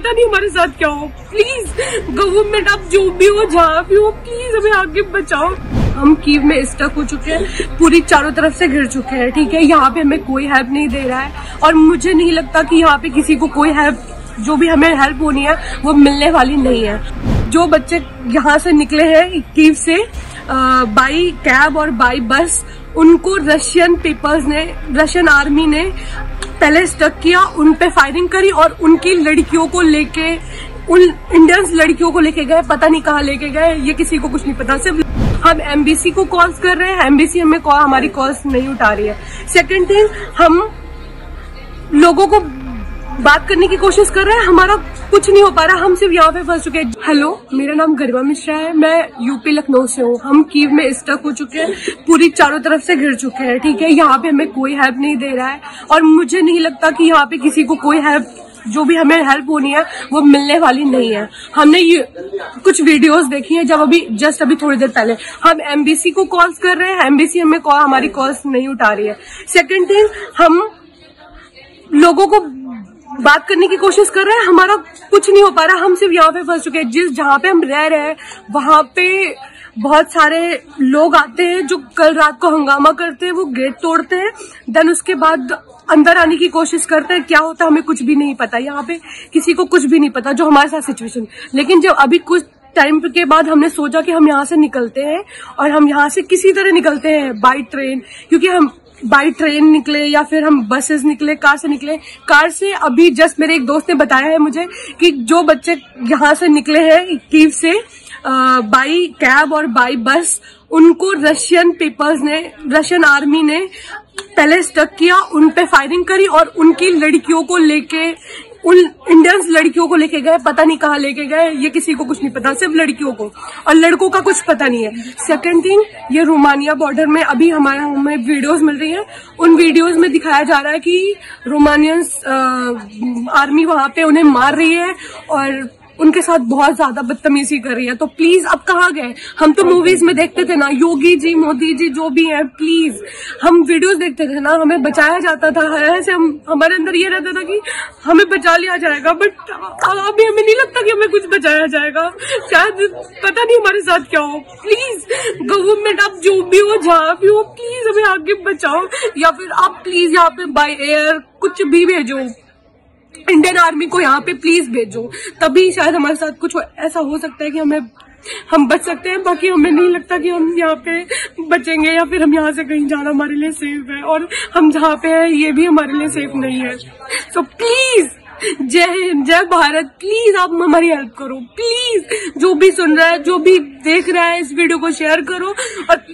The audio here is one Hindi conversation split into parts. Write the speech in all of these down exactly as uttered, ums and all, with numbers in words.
पता नहीं हमारे साथ क्या हो। प्लीज गवर्नमेंट, आप जो भी हो, जहाँ भी हो, प्लीज हमें आगे बचाओ। हम कीव में स्टक हो चुके हैं, पूरी चारों तरफ से घिर चुके हैं, ठीक है। यहाँ पे हमें कोई हेल्प नहीं दे रहा है और मुझे नहीं लगता कि यहाँ पे किसी को कोई हेल्प, जो भी हमें हेल्प होनी है वो मिलने वाली नहीं है। जो बच्चे यहाँ से निकले हैं कीव से बाई कैब और बाई बस, उनको रशियन पीपल्स ने, रशियन आर्मी ने पहले स्टक किया, उन पे फायरिंग करी और उनकी लड़कियों को लेके, उन इंडियंस लड़कियों को लेके गए, पता नहीं कहाँ लेके गए, ये किसी को कुछ नहीं पता। सिर्फ हम एम्बेसी को कॉल्स कर रहे हैं, एम्बेसी हमें कॉल, हमारी कॉल्स नहीं उठा रही है। सेकंड थिंग, हम लोगों को बात करने की कोशिश कर रहे हैं, हमारा कुछ नहीं हो पा रहा, हम सिर्फ यहाँ पे फंस चुके हैं। हेलो, मेरा नाम गरवा मिश्रा है, मैं यूपी लखनऊ से हूँ। हम कीव में स्टक हो चुके हैं, पूरी चारों तरफ से घिर चुके हैं, ठीक है। यहाँ पे हमें कोई हेल्प नहीं दे रहा है और मुझे नहीं लगता कि यहाँ पे किसी को कोई हेल्प, जो भी हमें हेल्प होनी है वो मिलने वाली नहीं है। हमने ये कुछ वीडियोस देखी हैं, जब अभी जस्ट अभी थोड़ी देर पहले हम एम्बेसी को कॉल्स कर रहे हैं, एम्बेसी हमें कॉल, हमारी कॉल्स नहीं उठा रही है। सेकंड थिंग, हम लोगों को बात करने की कोशिश कर रहे हैं, हमारा कुछ नहीं हो पा रहा, हम सिर्फ यहाँ पे फंस चुके हैं। जिस जहाँ पे हम रह रहे हैं वहाँ पे बहुत सारे लोग आते हैं जो कल रात को हंगामा करते हैं, वो गेट तोड़ते हैं, देन उसके बाद अंदर आने की कोशिश करते हैं। क्या होता है हमें कुछ भी नहीं पता, यहाँ पे किसी को कुछ भी नहीं पता, जो हमारे साथ सिचुएशन। लेकिन जब अभी कुछ टाइम के बाद हमने सोचा कि हम यहाँ से निकलते हैं और हम यहाँ से किसी तरह निकलते हैं बाई ट्रेन, क्योंकि हम बाई ट्रेन निकले या फिर हम बसेस निकले, कार से निकले। कार से अभी जस्ट मेरे एक दोस्त ने बताया है मुझे कि जो बच्चे यहाँ से निकले हैं कीव से बाई कैब और बाई बस, उनको रशियन पीपल्स ने, रशियन आर्मी ने पहले स्टक किया, उन पे फायरिंग करी और उनकी लड़कियों को लेके, उन इंडियंस लड़कियों को लेके गए, पता नहीं कहाँ लेके गए, ये किसी को कुछ नहीं पता, सिर्फ लड़कियों को, और लड़कों का कुछ पता नहीं है। सेकंड थिंग, ये रोमानिया बॉर्डर में अभी हमारा, हमें वीडियोस मिल रही हैं, उन वीडियोस में दिखाया जा रहा है कि रोमानियंस आर्मी वहां पे उन्हें मार रही है और उनके साथ बहुत ज्यादा बदतमीजी कर रही है। तो प्लीज, अब कहाँ गए? हम तो मूवीज में देखते थे ना, योगी जी, मोदी जी, जो भी हैं, प्लीज, हम वीडियोस देखते थे ना, हमें बचाया जाता था, ऐसे हम, हमारे अंदर ये रहता था कि हमें बचा लिया जाएगा, बट अभी हमें नहीं लगता कि हमें कुछ बचाया जाएगा। शायद पता नहीं हमारे साथ क्या हो। प्लीज गवर्नमेंट, आप जो भी हो, जहाँ भी हो, प्लीज हमें आगे बचाओ, या फिर आप प्लीज यहाँ पे बाय एयर कुछ भी भेजो, इंडियन आर्मी को यहाँ पे प्लीज भेजो, तभी शायद हमारे साथ कुछ ऐसा हो सकता है कि हमें, हम बच सकते हैं। बाकी हमें नहीं लगता कि हम यहाँ पे बचेंगे या फिर हम यहाँ से कहीं जाना हमारे लिए सेफ है, और हम जहाँ पे हैं ये भी हमारे लिए सेफ नहीं है। सो प्लीज, जय हिंद, जय भारत। प्लीज आप हमारी हेल्प करो, प्लीज जो भी सुन रहा है, जो भी देख रहा है, इस वीडियो को शेयर करो और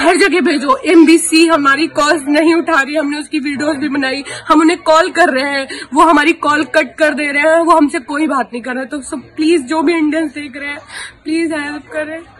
हर जगह भेजो। एमबीसी हमारी कॉल नहीं उठा रही, हमने उसकी वीडियोस भी बनाई, हम उन्हें कॉल कर रहे हैं, वो हमारी कॉल कट कर दे रहे हैं, वो हमसे कोई बात नहीं कर रहे। तो सब प्लीज, जो भी इंडियंस देख रहे हैं, प्लीज हेल्प करें।